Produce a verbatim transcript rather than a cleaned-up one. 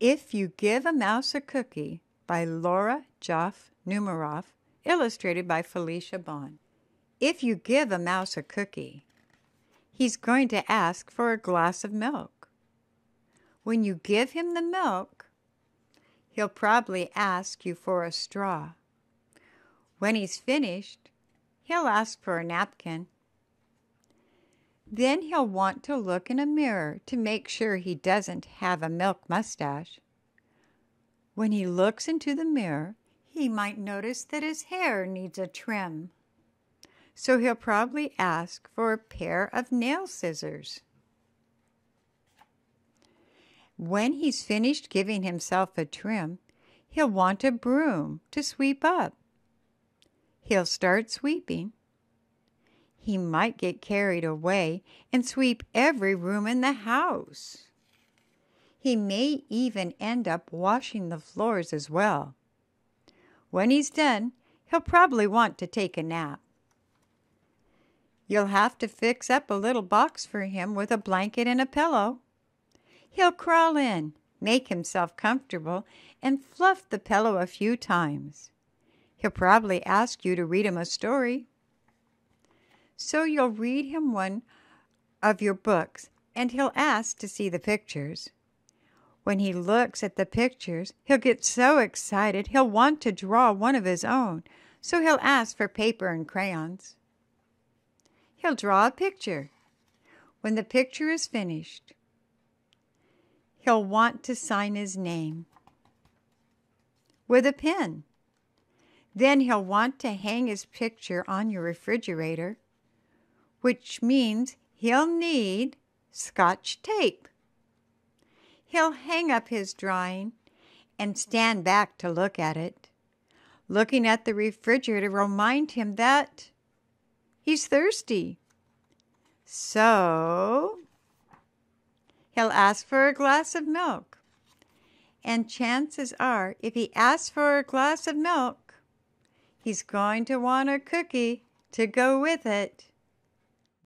If You Give a Mouse a Cookie by Laura Joffe Numeroff, illustrated by Felicia Bond. If you give a mouse a cookie, he's going to ask for a glass of milk. When you give him the milk, he'll probably ask you for a straw. When he's finished, he'll ask for a napkin. Then he'll want to look in a mirror to make sure he doesn't have a milk mustache. When he looks into the mirror, he might notice that his hair needs a trim. So he'll probably ask for a pair of nail scissors. When he's finished giving himself a trim, he'll want a broom to sweep up. He'll start sweeping. He might get carried away and sweep every room in the house. He may even end up washing the floors as well. When he's done, he'll probably want to take a nap. You'll have to fix up a little box for him with a blanket and a pillow. He'll crawl in, make himself comfortable, and fluff the pillow a few times. He'll probably ask you to read him a story. So you'll read him one of your books, and he'll ask to see the pictures. When he looks at the pictures, he'll get so excited he'll want to draw one of his own, so he'll ask for paper and crayons. He'll draw a picture. When the picture is finished, he'll want to sign his name with a pen. Then he'll want to hang his picture on your refrigerator, which means he'll need Scotch tape. He'll hang up his drawing and stand back to look at it. Looking at the refrigerator will remind him that he's thirsty. So he'll ask for a glass of milk. And chances are, if he asks for a glass of milk, he's going to want a cookie to go with it.